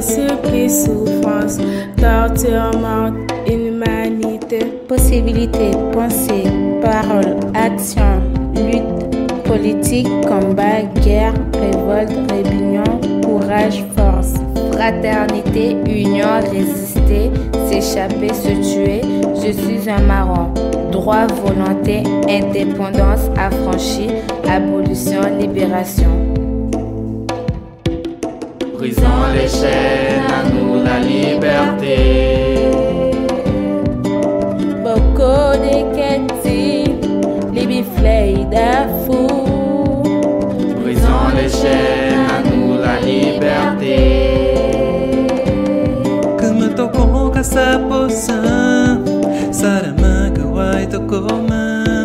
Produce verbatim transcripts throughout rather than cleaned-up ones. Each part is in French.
ce qui souffrance, torturement, inhumanité. Possibilité, pensée, parole, action, lutte, politique, combat, guerre, révolte, rébellion, courage, force. Fraternité, union, résister, s'échapper, se tuer, je suis un marron. Droit, volonté, indépendance, affranchi, abolition, libération. Brisons les chaînes, à nous la liberté. Boko de Keti, Libiflei d'Afou. Brisons les chaînes, à nous la liberté. Saramaka waito koma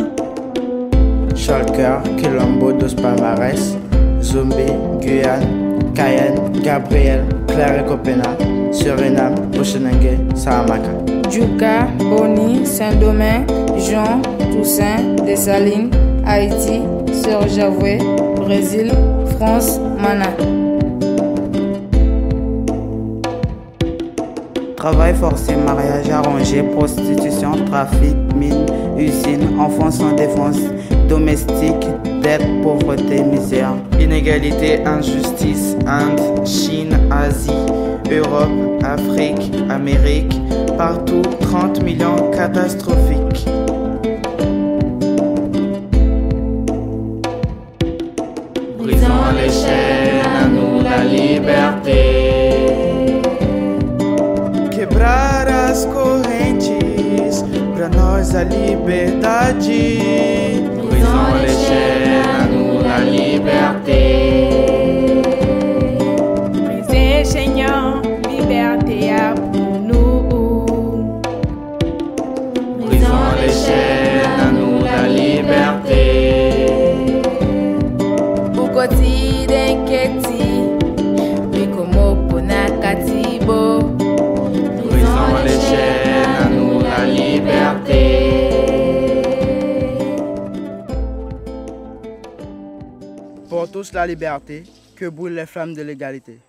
Schalker, Colombo, Dos Palmares, Zombie, Guyane, Cayenne, Gabriel, Claire et Copena, Suriname, Bochenengue, Saramaka Djuka, Boni, Saint-Domingue, Jean, Toussaint, Dessalines, Haïti, Sœur Javoué, Brésil, France, Mana. Travail forcé, mariage arrangé, prostitution, trafic, mine, usine, enfants sans défense, domestique, dette, pauvreté, misère. Inégalité, injustice, Inde, Chine, Asie, Europe, Afrique, Amérique, partout trente millions catastrophiques. Brisons les chaînes, à nous la liberté. Quebrar as correntes, pra nós a liberdade. Brisons les chaînes, à nous la liberté. Brisons, Seigneur, liberté à nous. Brisons les chaînes, à nous la liberté. Boko de Keti, Bikomo Ponakatibo. Brisons les chaînes, à nous la liberté. Pour tous la liberté, que brûlent les flammes de l'égalité.